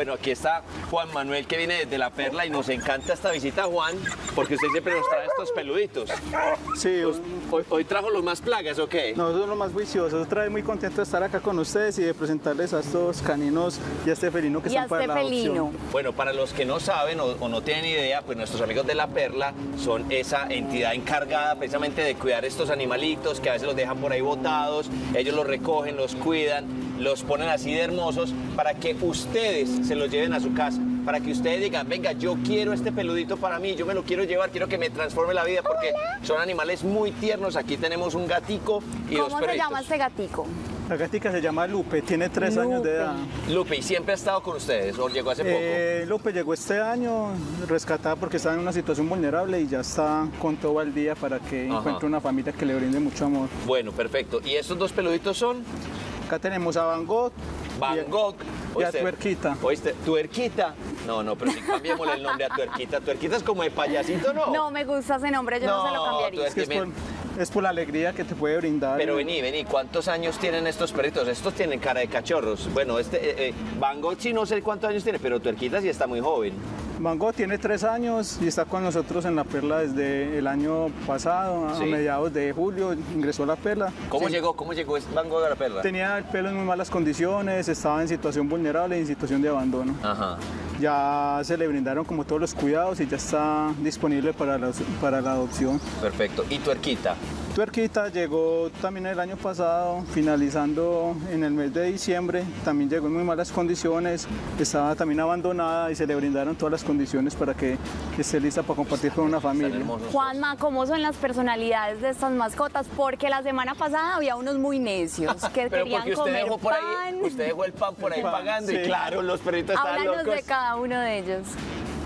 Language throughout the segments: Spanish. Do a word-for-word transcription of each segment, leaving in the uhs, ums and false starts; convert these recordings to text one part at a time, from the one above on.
Bueno, aquí está Juan Manuel, que viene desde La Perla, y nos encanta esta visita, Juan, porque usted siempre nos trae estos peluditos. Sí. Los, hoy, ¿Hoy trajo los más plagas o qué? No, son los más juiciosos. Otra vez muy contento de estar acá con ustedes y de presentarles a estos caninos y a este felino que están para la adopción. Bueno, para los que no saben o, o no tienen idea, pues nuestros amigos de La Perla son esa entidad encargada precisamente de cuidar estos animalitos que a veces los dejan por ahí botados. Ellos los recogen, los cuidan, los ponen así de hermosos para que ustedes se los lleven a su casa, para que ustedes digan, venga, yo quiero este peludito para mí, yo me lo quiero llevar, quiero que me transforme la vida, porque Hola. Son animales muy tiernos. Aquí tenemos un gatico y dos perritos. ¿Cómo se llama este gatico? La gatica se llama Lupe, tiene tres Lupe. años de edad. Lupe, ¿y siempre ha estado con ustedes o llegó hace eh, poco? Lupe llegó este año, rescatada porque estaba en una situación vulnerable y ya está con todo al día para que Ajá. encuentre una familia que le brinde mucho amor. Bueno, perfecto. ¿Y estos dos peluditos son? Acá tenemos a Van Gogh, Van Gogh y a Tuerquita. ¿Oíste? ¿Tuerquita? No, no, pero sí cambiémosle el nombre a Tuerquita. Tuerquita es como de payasito, ¿no? No, me gusta ese nombre, yo no, no se lo cambiaría. Es, que es, por, es por la alegría que te puede brindar. Pero vení, vení, ¿cuántos años tienen estos perritos? Estos tienen cara de cachorros. Bueno, este, eh, eh, Bangocchi no sé cuántos años tiene, pero Tuerquita sí está muy joven. Mango tiene tres años y está con nosotros en La Perla desde el año pasado, sí. a mediados de julio, ingresó a La Perla. ¿Cómo sí. llegó? ¿Cómo llegó Mango a La Perla? Tenía el pelo en muy malas condiciones, estaba en situación vulnerable y en situación de abandono. Ajá. Ya se le brindaron como todos los cuidados y ya está disponible para la, para la adopción. Perfecto. ¿Y Tuerquita? Tuerquita llegó también el año pasado, finalizando en el mes de diciembre, también llegó en muy malas condiciones, estaba también abandonada y se le brindaron todas las condiciones para que esté lista para compartir con una familia. Juanma, ¿cómo son las personalidades de estas mascotas? Porque la semana pasada había unos muy necios que Pero querían usted comer dejó por pan. Ahí, usted dejó el pan por el ahí pan, pagando sí. y claro, los perritos estaban locos. Háblanos de cada uno de ellos.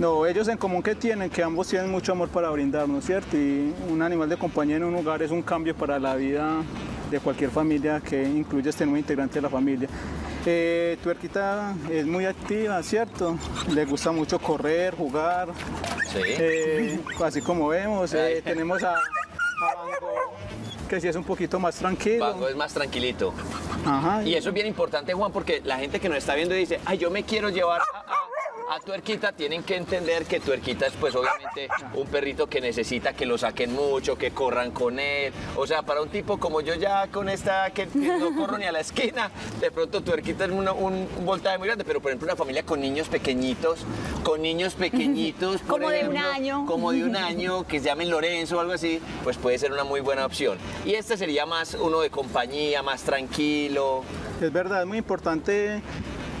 No, ellos en común que tienen, que ambos tienen mucho amor para brindarnos, ¿cierto? Y un animal de compañía en un hogar es un cambio para la vida de cualquier familia que incluye este nuevo integrante de la familia. Eh, Tuerquita es muy activa, ¿cierto? Le gusta mucho correr, jugar, sí. eh, así como vemos, eh, tenemos a, a Mango, que sí es un poquito más tranquilo. Mango es más tranquilito. Ajá, y sí. eso es bien importante, Juan, porque la gente que nos está viendo dice, ay, yo me quiero llevar a... a... A Tuerquita. Tienen que entender que Tuerquita es pues obviamente un perrito que necesita que lo saquen mucho, que corran con él. O sea, para un tipo como yo ya con esta que no corro ni a la esquina, de pronto Tuerquita es una, un, un voltaje muy grande. Pero por ejemplo una familia con niños pequeñitos, con niños pequeñitos. Como ejemplo, de un año. Como de un año, que se llamen Lorenzo o algo así, pues puede ser una muy buena opción. Y este sería más uno de compañía, más tranquilo. Es verdad, es muy importante...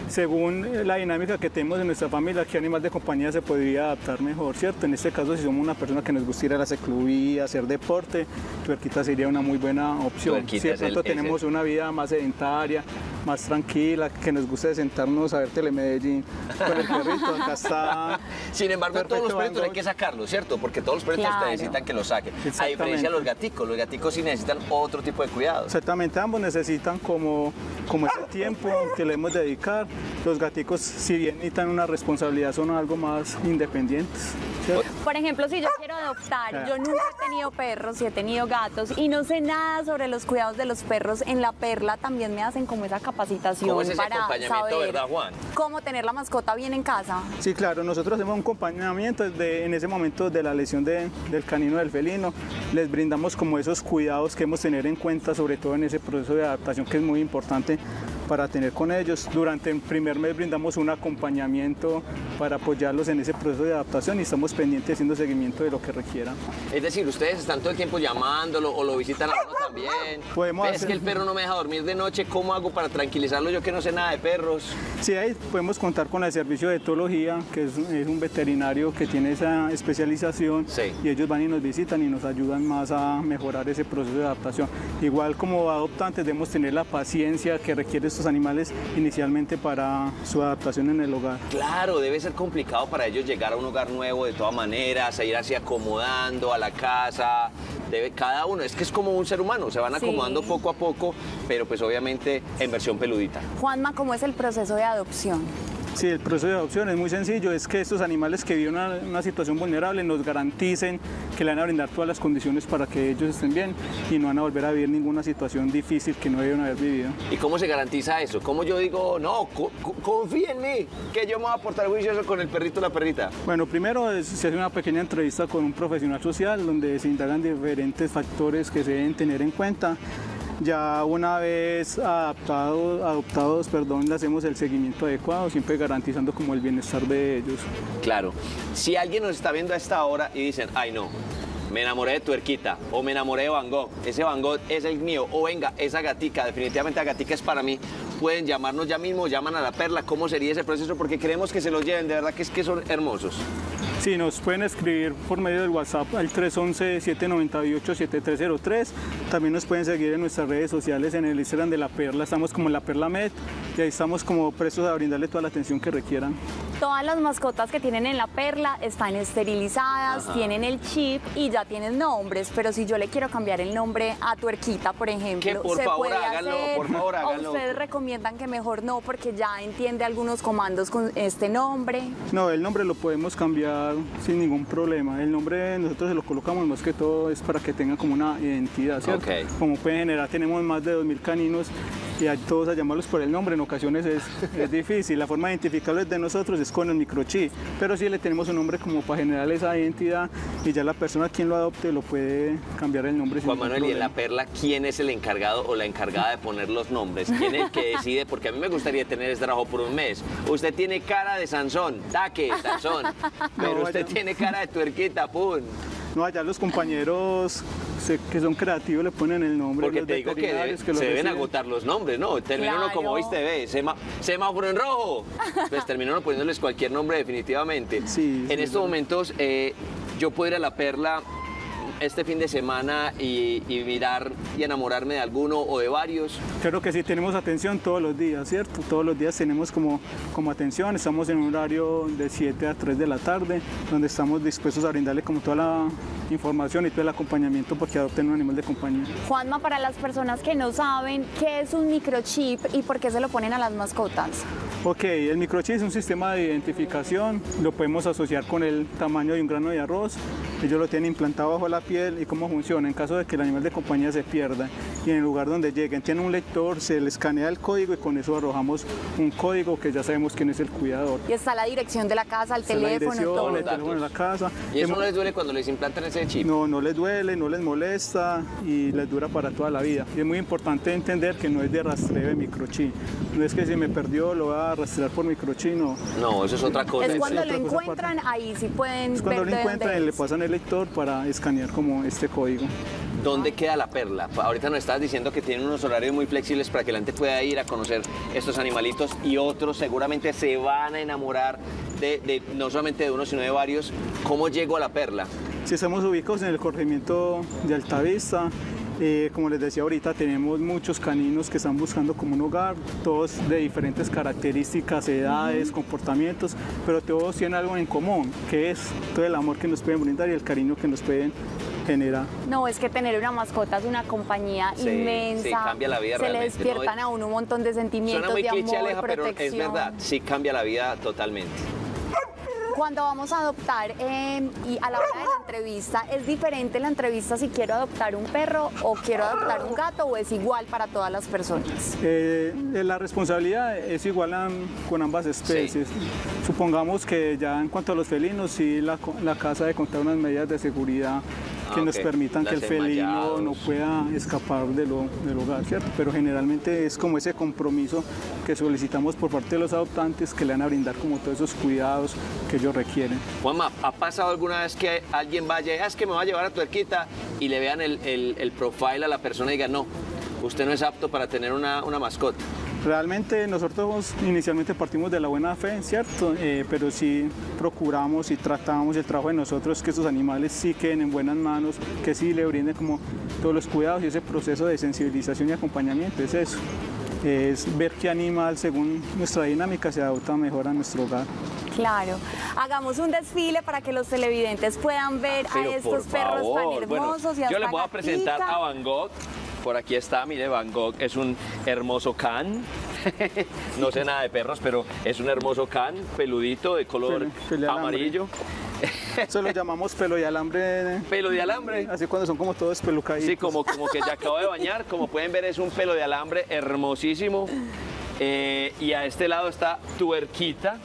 Según la dinámica que tenemos en nuestra familia, ¿qué animal de compañía se podría adaptar mejor, cierto? En este caso, si somos una persona que nos gusta ir a la ciclovía, hacer deporte, Tuerquita sería una muy buena opción. Si de pronto tenemos una vida más sedentaria, más tranquila, que nos guste sentarnos a ver Telemedellín con el perrito, acá está. Sin embargo, todos los perritos hay que sacarlos, ¿cierto? Porque todos los perritos claro. necesitan que los saquen. A diferencia de los gaticos, los gaticos sí necesitan otro tipo de cuidado. Exactamente, ambos necesitan como, como ese tiempo que le hemos de dedicar. Los gaticos, si bien necesitan una responsabilidad, son algo más independientes. ¿Cierto? Por ejemplo, si yo quiero adoptar, claro. yo nunca he tenido perros, sí he tenido gatos, y no sé nada sobre los cuidados de los perros. En La Perla también me hacen como esa capacitación ¿Cómo es ese para acompañamiento, saber ¿verdad, Juan? cómo tener la mascota bien en casa. Sí, claro, nosotros hacemos un acompañamiento desde, en ese momento de la lesión de, del canino, del felino. Les brindamos como esos cuidados que hemos tener en cuenta, sobre todo en ese proceso de adaptación que es muy importante para tener con ellos. Durante el primer mes brindamos un acompañamiento para apoyarlos en ese proceso de adaptación y estamos pendientes haciendo seguimiento de lo que requieran. Es decir, ustedes están todo el tiempo llamándolo o lo visitan a uno también. Podemos hacer... Es que el perro no me deja dormir de noche, ¿cómo hago para tranquilizarlo yo que no sé nada de perros? Sí, ahí podemos contar con el servicio de etología, que es, es un veterinario que tiene esa especialización sí. y ellos van y nos visitan y nos ayudan más a mejorar ese proceso de adaptación. Igual como adoptantes debemos tener la paciencia que requiere estos animales inicialmente para su adaptación en el hogar. Claro, debe ser complicado para ellos llegar a un hogar nuevo de todas maneras, a ir así acomodando a la casa, debe, cada uno, es que es como un ser humano, se van acomodando sí. poco a poco, pero pues obviamente en versión peludita. Juanma, ¿cómo es el proceso de adopción? Sí, el proceso de adopción es muy sencillo, es que estos animales que viven una, una situación vulnerable nos garanticen que le van a brindar todas las condiciones para que ellos estén bien y no van a volver a vivir ninguna situación difícil que no deben haber vivido. ¿Y cómo se garantiza eso? ¿Cómo yo digo, no, co confía en mí, que yo me voy a portar juicioso con el perrito o la perrita? Bueno, primero es, se hace una pequeña entrevista con un profesional social donde se indagan diferentes factores que se deben tener en cuenta. Ya una vez adaptado, adoptados, perdón, le hacemos el seguimiento adecuado, siempre garantizando como el bienestar de ellos. Claro. Si alguien nos está viendo a esta hora y dicen, ay no, me enamoré de Tuerquita, o me enamoré de Van Gogh, ese Van Gogh es el mío, o venga, esa gatica, definitivamente la gatica es para mí, pueden llamarnos ya mismo, llaman a La Perla. ¿Cómo sería ese proceso? Porque queremos que se los lleven, de verdad que es que son hermosos. Sí, nos pueden escribir por medio del WhatsApp al tres once, siete noventa y ocho, setenta y tres cero tres. También nos pueden seguir en nuestras redes sociales, en el Instagram de La Perla. Estamos como La Perla Med y ahí estamos como prestos a brindarle toda la atención que requieran. Todas las mascotas que tienen en La Perla están esterilizadas, ajá, tienen el chip y ya tienen nombres. Pero si yo le quiero cambiar el nombre a Tuerquita, por ejemplo, que por ¿se favor, puede háganlo, hacer? Por favor, háganlo. ¿O ustedes recomiendan que mejor no porque ya entiende algunos comandos con este nombre? No, el nombre lo podemos cambiar sin ningún problema. El nombre nosotros se lo colocamos más que todo es para que tenga como una identidad, ¿cierto? Okay. Como pueden generar, tenemos más de dos mil caninos y a todos a llamarlos por el nombre en ocasiones es, es difícil. La forma de identificarlos de nosotros es con el microchip, pero sí le tenemos un nombre como para generar esa identidad y ya la persona quien lo adopte lo puede cambiar el nombre. Juan Manuel, y en La Perla, ¿quién es el encargado o la encargada de poner los nombres? ¿Quién es el que decide? Porque a mí me gustaría tener este trabajo por un mes. Usted tiene cara de Sansón, taque, Sansón, pero no, usted tiene cara de Tuerquita, pum. No, allá los compañeros que son creativos le ponen el nombre. Porque te digo que, debe, que se deben reciben. Agotar los nombres, ¿no? Terminó uno como, viste, ve, sema, semáforo en rojo. Pues terminó uno poniéndoles cualquier nombre definitivamente. Sí, en sí, estos claro. momentos eh, yo puedo ir a La Perla este fin de semana y, y mirar y enamorarme de alguno o de varios. Claro que sí, tenemos atención todos los días, ¿cierto? Todos los días tenemos como, como atención, estamos en un horario de siete a tres de la tarde, donde estamos dispuestos a brindarle como toda la información y todo el acompañamiento porque adopten un animal de compañía. Juanma, para las personas que no saben, ¿qué es un microchip y por qué se lo ponen a las mascotas? Ok, el microchip es un sistema de identificación, lo podemos asociar con el tamaño de un grano de arroz, ellos lo tienen implantado bajo la piel y cómo funciona en caso de que el animal de compañía se pierda y en el lugar donde lleguen tiene un lector, se le escanea el código y con eso arrojamos un código que ya sabemos quién es el cuidador. Y está la dirección de la casa, el está teléfono, la todo. El teléfono de la casa. ¿Y eso Hemos... no les duele cuando les implantan ese chip? No, no les duele, no les molesta y les dura para toda la vida. Y es muy importante entender que no es de rastreo de microchip, no es que si me perdió lo voy a rastrear por microchip, no. No, eso es otra cosa. Es cuando sí, lo encuentran, ahí sí pueden es cuando ver lo encuentran y le pasan el lector para escanear como este código. ¿Dónde queda La Perla? Ahorita nos estás diciendo que tienen unos horarios muy flexibles para que la gente pueda ir a conocer estos animalitos y otros seguramente se van a enamorar de, de no solamente de uno sino de varios. ¿Cómo llego a La Perla? Sí, estamos ubicados en el corregimiento de Alta Vista. Eh, como les decía ahorita, tenemos muchos caninos que están buscando como un hogar, todos de diferentes características, edades, comportamientos, pero todos tienen algo en común, que es todo el amor que nos pueden brindar y el cariño que nos pueden generar. No, es que tener una mascota es una compañía sí, inmensa, sí, cambia la vida se realmente. Le despiertan no, a uno un montón de sentimientos, muy de amor, cliché, Aleja, protección. Pero es verdad, sí cambia la vida totalmente. Cuando vamos a adoptar eh, y a la hora de la entrevista, ¿es diferente la entrevista si quiero adoptar un perro o quiero adoptar un gato o es igual para todas las personas? Eh, la responsabilidad es igual a, con ambas especies. Sí. Supongamos que ya en cuanto a los felinos, sí la, la casa debe contar unas medidas de seguridad que ah, nos okay. permitan las que el felino no pueda escapar de lo, del hogar, ¿cierto? Pero generalmente es como ese compromiso que solicitamos por parte de los adoptantes que le van a brindar como todos esos cuidados que ellos requieren. Juanma, ¿ha pasado alguna vez que alguien vaya, es que me va a llevar a Tuerquita y le vean el, el, el profile a la persona y digan, no, usted no es apto para tener una, una mascota? Realmente nosotros inicialmente partimos de la buena fe, ¿cierto? Eh, pero sí procuramos y tratamos el trabajo de nosotros que estos animales sí queden en buenas manos, que sí le brinden como todos los cuidados y ese proceso de sensibilización y acompañamiento, es eso. Es ver qué animal según nuestra dinámica se adapta mejor a nuestro hogar. Claro, hagamos un desfile para que los televidentes puedan ver ah, a estos perros favor. Tan hermosos. Bueno, y hasta yo les voy a presentar a Van Gogh. Por aquí está, mire, Van Gogh es un hermoso can. No sé nada de perros, pero es un hermoso can peludito de color pelo, pelo amarillo. Eso lo llamamos pelo de alambre. Pelo de alambre. Así cuando son como todos pelucaditos. Sí, como, como que ya acabo de bañar. Como pueden ver, es un pelo de alambre hermosísimo. Eh, y a este lado está Tuerquita.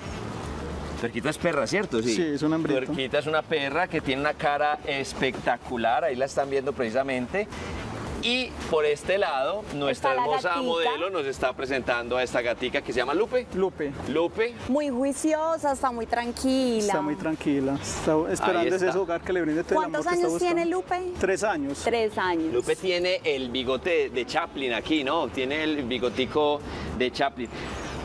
Tuerquita es perra, ¿cierto? Sí, sí, es una hembrita. Tuerquita es una perra que tiene una cara espectacular. Ahí la están viendo precisamente. Y por este lado, nuestra hermosa modelo nos está presentando a esta gatica que se llama Lupe. Lupe. Lupe. Muy juiciosa, está muy tranquila. Está muy tranquila. Está esperando ese hogar que le brinde todo el amor. ¿Cuántos años tiene Lupe? Tres años. Tres años. Lupe tiene el bigote de Chaplin aquí, ¿no? Tiene el bigotico de Chaplin.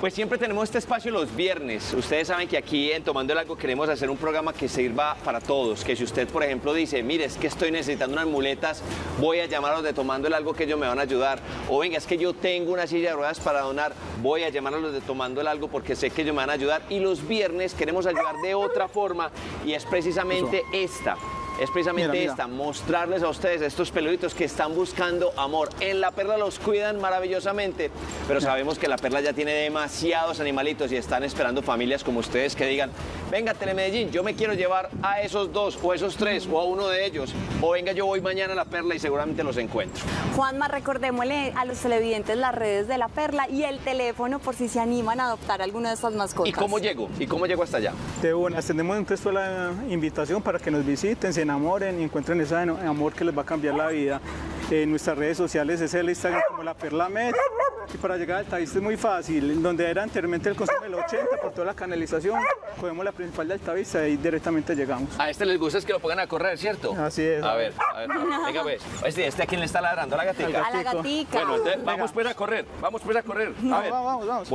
Pues siempre tenemos este espacio los viernes. Ustedes saben que aquí en Tomando el Algo queremos hacer un programa que sirva para todos. Que si usted, por ejemplo, dice, mire, es que estoy necesitando unas muletas, voy a llamar a los de Tomando el Algo que ellos me van a ayudar. O venga, es que yo tengo una silla de ruedas para donar, voy a llamar a los de Tomando el Algo porque sé que ellos me van a ayudar. Y los viernes queremos ayudar de otra forma y es precisamente esta. Es precisamente mira, mira. esta, mostrarles a ustedes estos peluditos que están buscando amor. En La Perla los cuidan maravillosamente, pero sabemos que La Perla ya tiene demasiados animalitos y están esperando familias como ustedes que digan, venga Telemedellín, yo me quiero llevar a esos dos o esos tres o a uno de ellos, o venga yo voy mañana a La Perla y seguramente los encuentro. Juanma, recordémosle a los televidentes las redes de La Perla y el teléfono por si se animan a adoptar alguna de estas mascotas. ¿Y cómo llego? ¿Y cómo llego hasta allá? De una, tenemos en texto la invitación para que nos visiten, se enamoren y encuentren ese amor que les va a cambiar la vida. En nuestras redes sociales es el Instagram como La Perla Met. Y para llegar a Alta Vista es muy fácil, donde era anteriormente el consumo del ochenta por toda la canalización, cogemos la principal de Alta Vista y directamente llegamos. A este les gusta es que lo pongan a correr, ¿cierto? Así es. A ver, a ver, no. Venga pues, este, este ¿a quién le está ladrando? ¿A la gatica? A la gatica. Bueno, entonces, vamos pues a correr, vamos pues a correr. A ver. Vamos, vamos, vamos.